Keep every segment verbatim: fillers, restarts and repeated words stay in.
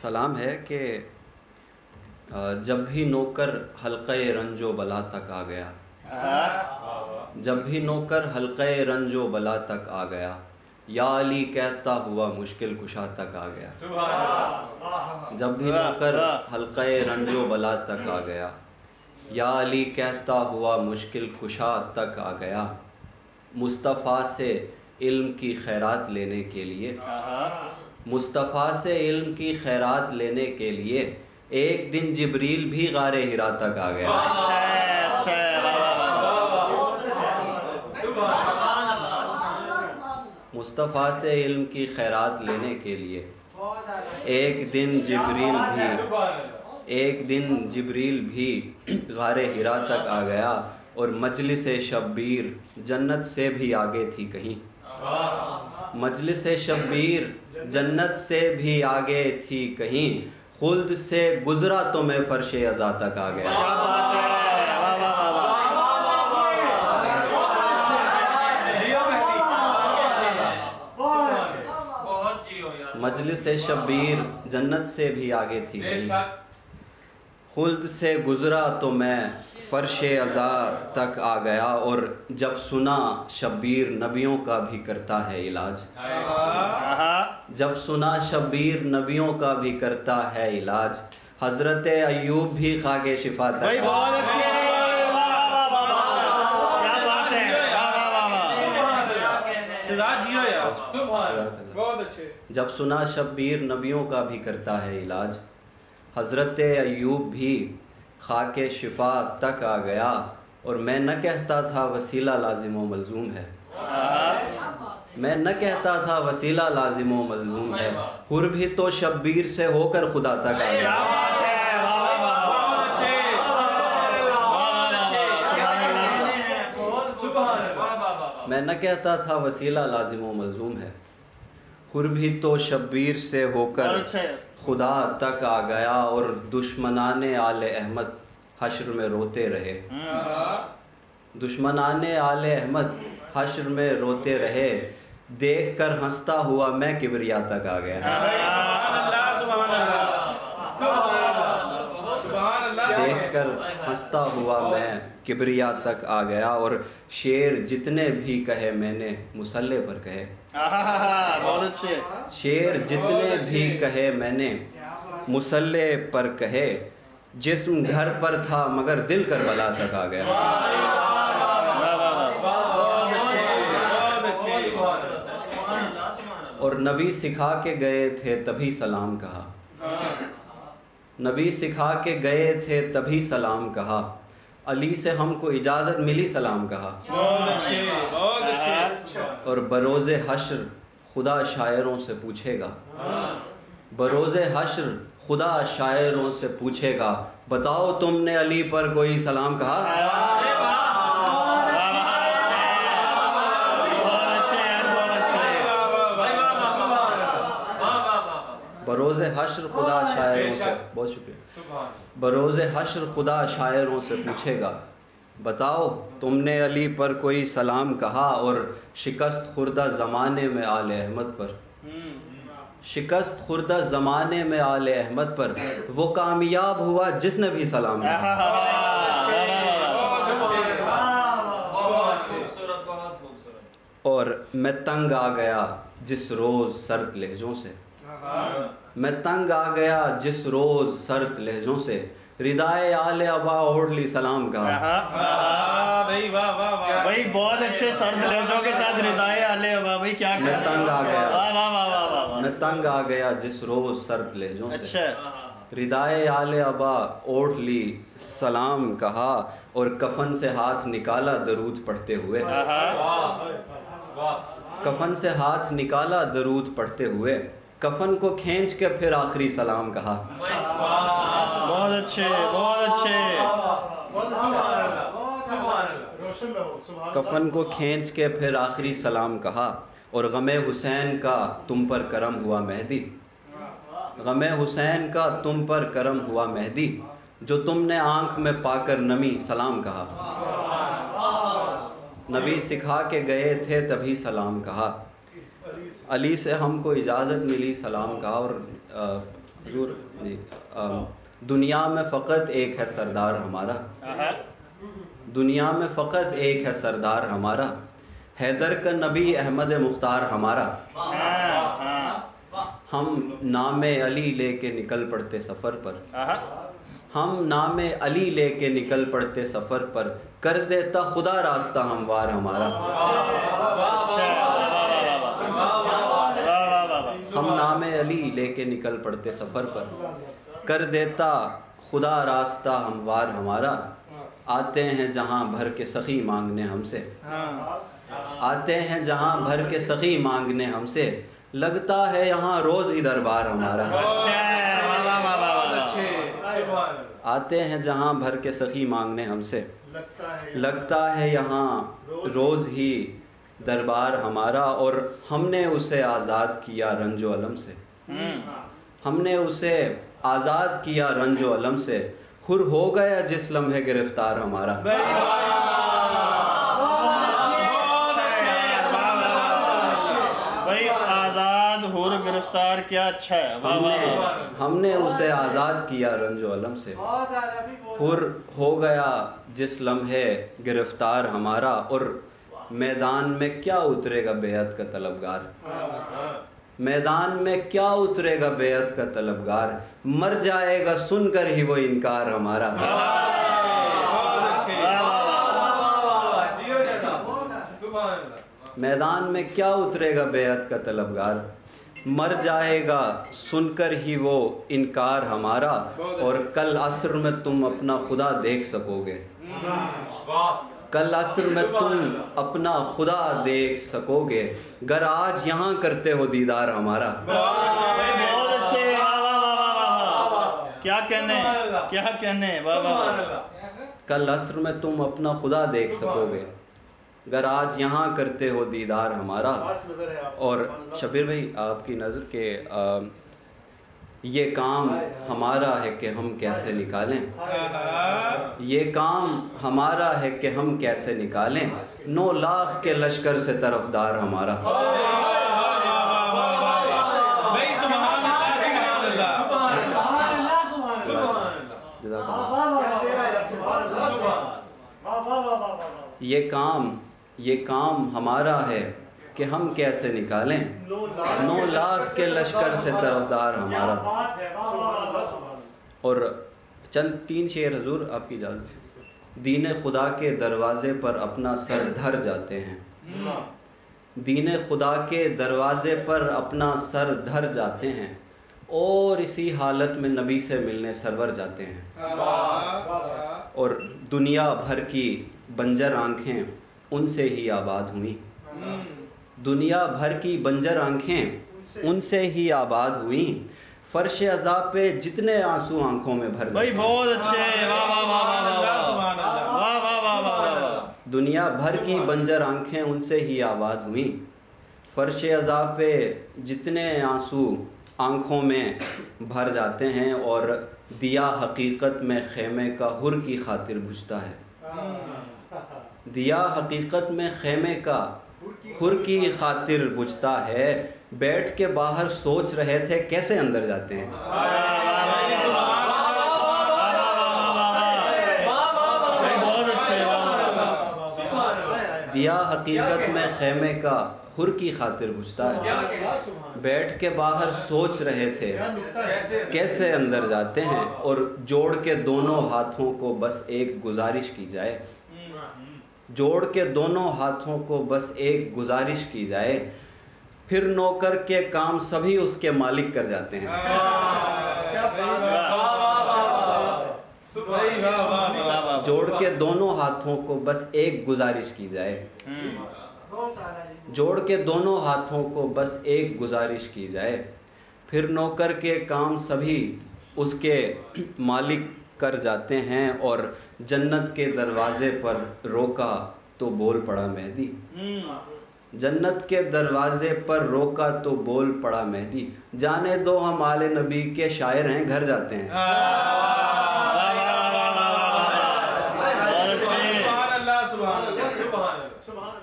सलाम है कि जब भी नौकर हल्क़े रंजो बला तक आ गया, जब भी नौकर हल्क़े रंजो बला तक आ गया, या अली कहता हुआ मुश्किल कुशा तक आ गया। जब भी नौकर हल्क़े रंजो बला तक आ गया, या अली कहता हुआ मुश्किल कुशा तक आ गया। मुस्तफ़ा से इल्म की खैरात लेने के लिए, मुस्तफ़ा से इल्म की खैरात लेने के लिए एक दिन जिब्रील भी गारे हिरा तक आ गया। मुस्तफ़ा से इल्म की खैरात लेने के लिए एक दिन जिब्रील भी एक दिन जिब्रील भी गारे हिरा तक आ गया। और मजलिस शब्बीर जन्नत से भी आगे थी कहीं, मजलिस शब्बीर जन्नत से भी आगे थी कहीं। खुल्द से गुजरा तो मैं फर्श अज़ा तक आ गया। मजलिस शब्बीर जन्नत से भी आगे थी कहीं, खुल्द से गुजरा तो मैं फर्श अज़ा तक आ गया। और जब सुना शब्बीर नबियों का भी करता है इलाज, जब सुना शब्बीर नबियों का भी करता है इलाज। हज़रत अय्यूब भी खाके शिफा तक। भाई बहुत अच्छी है, क्या बात है, बहुत अच्छे। जब सुना शब्बीर नबियों का भी करता है इलाज, हज़रत अय्यूब भी खाके शिफा तक आ गया। और मैं न कहता था वसीला लाजिम व मलजूम है, मैं न कहता था वसीला लाजिम व मलजूम है। हुर भी तो शब्बीर से होकर खुदा तक आ गया। मैं न कहता था वसीला लाजिम व मलजूम है, हुर भी तो शब्बीर से होकर खुदा तक आ गया। और दुश्मनाने आले अहमद हश्र में रोते रहे, दुश्मनाने आले अहमद हश्र में रोते रहे। देखकर हंसता हुआ मैं किबरिया तक आ गया। देखकर हंसता हुआ मैं किबरिया तक आ गया। और शेर जितने भी कहे मैंने मुसल्ले पर कहे, बहुत अच्छे। शेर जितने भी कहे मैंने मुसल्ले पर कहे। जिस्म घर पर था मगर दिल करबला तक आ गया। और नबी सिखा के गए थे तभी सलाम कहा, नबी सिखा के गए थे तभी सलाम कहा। अली से हमको इजाज़त मिली सलाम कहा। और बरोज़े हश्र खुदा शायरों से पूछेगा, बरोज़े हश्र खुदा शायरों से पूछेगा। बताओ तुमने अली पर कोई सलाम कहा? बरोज़ हश्र खुदा शायरों से, बहुत शुक्रिया। बरोज़ हश्र खुदा शायरों से पूछेगा, बताओ तुमने अली पर कोई सलाम कहा। और शिकस्त खुर्दा ज़माने में आले अहमद पर, शिकस्त खुर्दा ज़माने में आले अहमद पर वो कामयाब हुआ जिसने भी सलाम कहा। और मैं तंग आ गया जिस रोज़ सर्द लहजों से, मैं तंग आ गया जिस रोज़ सर्द लहजों से। रिदाए आले अबा ओढ़ली सलाम का। भाई वाह वाह वाह भाई, बहुत अच्छे सर्द लहजों के साथ रिदाए आले अबा भाई, क्या मैं तंग आ गया, वाह वाह वाह वाह। मैं तंग आ गया जिस रोज़ सर्द लहजों से, रिदाए आले अबा ओढ़ली सलाम कहा। और कफन से हाथ निकाला दरूद पढ़ते हुए, कफन से हाथ निकाला दरूद पढ़ते हुए। कफन को खींच के फिर आखिरी सलाम कहा। बहुत अच्छे, बहुत अच्छे। कफन को खींच के फिर आखिरी सलाम कहा। और गमे हुसैन का तुम पर करम हुआ मेहदी, गमे हुसैन का तुम पर करम हुआ मेहदी। जो तुमने आंख में पाकर नमी सलाम कहा। नबी सिखा के गए थे तभी सलाम कहा। अली से हमको इजाज़त मिली सलाम कहा। और हजूर दुनिया में फ़कत एक है सरदार हमारा, दुनिया में फ़कत एक है सरदार हमारा, हैदर का नबी अहमद मुख्तार हमारा। हम नामे अली लेके निकल पड़ते सफ़र पर, हम नामे अली लेके निकल पड़ते सफ़र पर, कर देता खुदा रास्ता हमवार हमारा। हम नामे अली लेके निकल पड़ते सफ़र पर, कर देता खुदा रास्ता हमवार हमारा। आते हैं जहाँ भर के सखी मांगने हमसे, आते हैं जहाँ भर के सखी मांगने हमसे, लगता है यहाँ रोज़ ही दरबार हमारा। आते हैं जहाँ भर के सखी मांगने हमसे, लगता है यहाँ रोज़ ही दरबार हमारा। और हमने उसे आज़ाद किया रंजो अलम से, हमने उसे आज़ाद किया रंजो अलम से, हुर हो गया जिस लम्हे गिरफ्तार हमारा। भाई आज़ाद हुर गिरफ्तार क्या अच्छा है। हमने हमने उसे आज़ाद किया रंजो अलम से, हुर हो गया जिस लम्हे गिरफ्तार हमारा। और मैदान में क्या उतरेगा बेअद का तलबगार, मैदान में क्या उतरेगा बेअद का तलबगार, मर जाएगा सुनकर ही वो इनकार हमारा। मैदान में क्या उतरेगा बेअद का तलबगार, मर जाएगा सुनकर ही वो इनकार हमारा। और कल असर में तुम अपना खुदा देख सकोगे, कल असर में तुम अपना खुदा देख सकोगे, गर आज यहाँ करते हो दीदार हमारा। बहुत अच्छे, क्या कहने क्या कहने। कल असर में तुम अपना खुदा देख सकोगे, गर आज यहाँ करते हो दीदार हमारा। और शबीर भाई आपकी नज़र के आ, ये काम हमारा है कि हम कैसे निकालें, ये काम हमारा है कि हम कैसे निकालें, नौ लाख के लश्कर से तरफदार हमारा। ये काम ये काम हमारा है कि हम कैसे निकालें, नौ लाख के लश्कर से तरफदार हमारा। और चंद तीन शेर हजूर आपकी इजाज़त। दीन खुदा के दरवाज़े पर अपना सर धर जाते हैं, दीन खुदा के दरवाज़े पर अपना सर धर जाते हैं, और इसी हालत में नबी से मिलने सरवर जाते हैं। और दुनिया भर की बंजर आँखें उनसे ही आबाद हुई, दुनिया भर की बंजर आँखें उनसे ही आबाद हुई, फर्श अज़ा पे जितने आंसू आँखों में भर जाते। बहुत अच्छे, वाह वाह वाह वाह वाह। दुनिया भर की बंजर आँखें उनसे ही आबाद हुई, फर्श अज़ा पे जितने आंसू आँखों में भर जाते हैं। और दिया हकीकत में खेमे का हुर की खातिर बुझता है, दिया हकीकत में खेमे का हुर की खातिर बुझता है, बैठ के बाहर सोच रहे थे कैसे अंदर जाते हैं। दिया हकीकत में खेमे का हुर की खातिर बुझता है, बैठ के बाहर सोच रहे थे कैसे अंदर जाते हैं। और जोड़ के दोनों हाथों को बस एक गुजारिश की जाए, जोड़ के दोनों हाथों को बस एक गुजारिश की जाए, फिर नौकर के काम सभी उसके मालिक कर जाते हैं। जोड़ के दोनों हाथों को बस एक गुजारिश की जाए, जोड़ के दोनों हाथों को बस एक गुजारिश की जाए, फिर नौकर के काम सभी उसके मालिक कर जाते हैं। और जन्नत के दरवाज़े पर रोका तो बोल पड़ा मेहदी, जन्नत के दरवाज़े पर रोका तो बोल पड़ा मेहदी, जाने दो हम आले नबी के शायर हैं घर जाते हैं।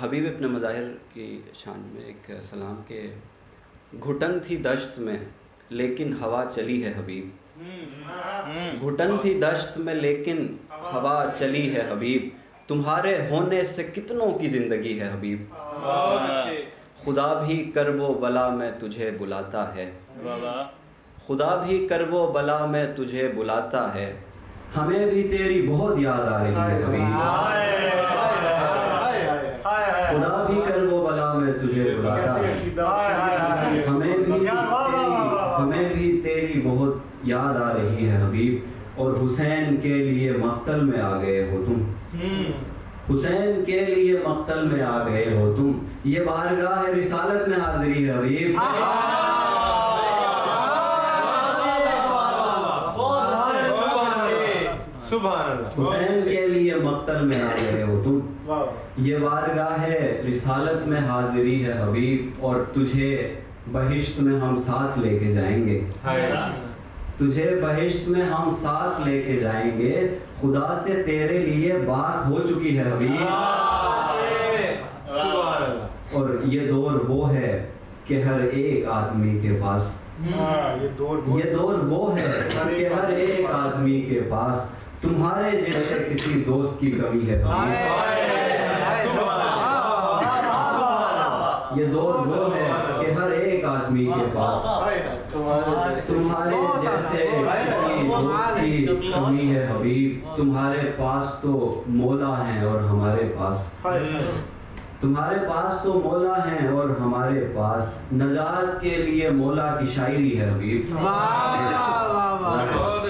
हबीब अपने मज़ाहिर की शान में एक सलाम के, घुटन थी दश्त में लेकिन हवा चली है हबीब, घुटन थी दश्त में लेकिन हवा चली है हबीब, तुम्हारे होने से कितनों की जिंदगी है हबीब। खुदा भी करबो बला में तुझे बुलाता है, खुदा भी करबो बला में तुझे बुलाता है, हमें भी तेरी बहुत याद आ रही है हबीब। खुदा भी करबो बला में तुझे बुलाता है, हमें भी हमें भी तेरी बहुत याद आ रही है हबीब। और हुसैन के लिए मख्तल में आ गए हो तुम, हुसैन के लिए मख्तल में आ गए हो तुम, ये बारगाह रिसालत में हाजिरी है हबीब। हुसैन के लिए मख्तल में आ गए हो तुम, ये बारगाह है रिसालत में हाजिरी है हबीब। और तुझे बहिश्त में हम साथ लेके जाएंगे, तुझे बहिश्त में हम साथ लेके जाएंगे, खुदा से तेरे लिए बात हो चुकी है हबीब। और ये दौर वो है कि हर एक आदमी के पास ये दौर ये दौर वो है कि हर एक आदमी के पास तुम्हारे जैसे किसी दोस्त की कमी है। ये दौर वो है कि हर एक आदमी के पास तुम्हारे जैसे किसी दोस्त की कमी है हबीब। तुम्हारे पास तो मौला हैं और हमारे पास तुम्हारे पास तो मौला हैं और हमारे पास नजात के लिए मौला की शायरी है हबीब।